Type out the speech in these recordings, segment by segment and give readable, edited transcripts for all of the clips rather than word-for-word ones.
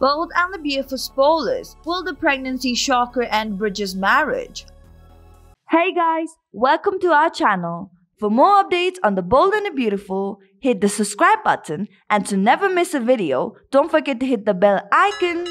Bold and the Beautiful spoilers, will the pregnancy shocker end Bridget's marriage? Hey guys, welcome to our channel. For more updates on the Bold and the Beautiful, hit the subscribe button, and to never miss a video, don't forget to hit the bell icon.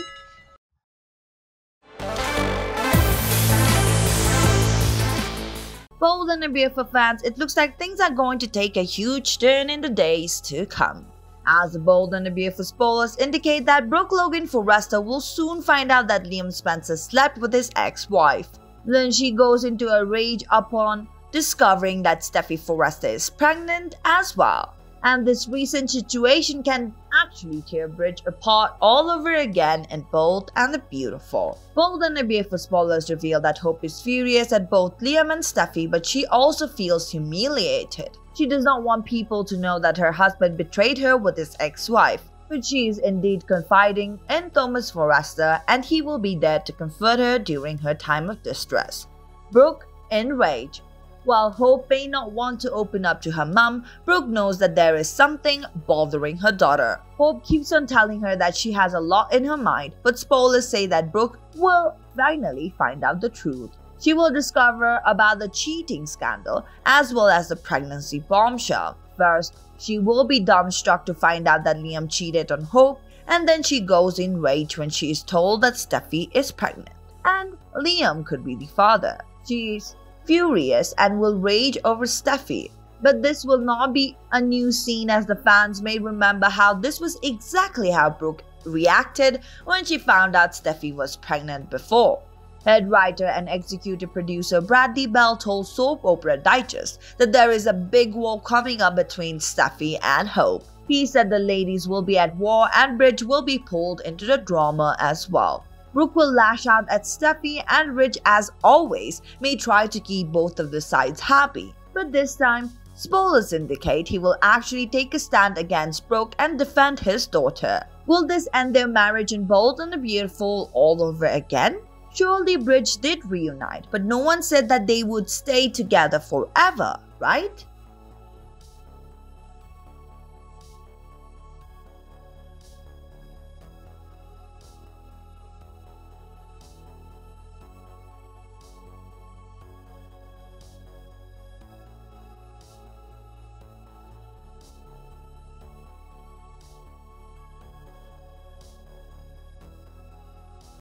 Bold and the Beautiful fans, it looks like things are going to take a huge turn in the days to come, as the Bold and the Beautiful spoilers indicate that Brooke Logan Forrester will soon find out that Liam Spencer slept with his ex-wife. Then she goes into a rage upon discovering that Steffy Forrester is pregnant as well. And this recent situation can actually tear Bridge apart all over again in Bold and the Beautiful. Bold and the Beautiful spoilers reveal that Hope is furious at both Liam and Steffy, but she also feels humiliated. She does not want people to know that her husband betrayed her with his ex-wife, but she is indeed confiding in Thomas Forrester, and he will be there to comfort her during her time of distress. Brooke in rage. While Hope may not want to open up to her mum, Brooke knows that there is something bothering her daughter. Hope keeps on telling her that she has a lot in her mind, but spoilers say that Brooke will finally find out the truth. She will discover about the cheating scandal as well as the pregnancy bombshell. First, she will be dumbstruck to find out that Liam cheated on Hope, and then she goes in rage when she is told that Steffy is pregnant and Liam could be the father. She's furious and will rage over Steffy. But this will not be a new scene, as the fans may remember how this was exactly how Brooke reacted when she found out Steffy was pregnant before. Head writer and executive producer Bradley Bell told Soap Opera Digest that there is a big war coming up between Steffy and Hope. He said the ladies will be at war and Bridge will be pulled into the drama as well. Brooke will lash out at Steffy, and Ridge, as always, may try to keep both of the sides happy. But this time, spoilers indicate he will actually take a stand against Brooke and defend his daughter. Will this end their marriage in Bold and the Beautiful all over again? Surely Bridge did reunite, but no one said that they would stay together forever, right?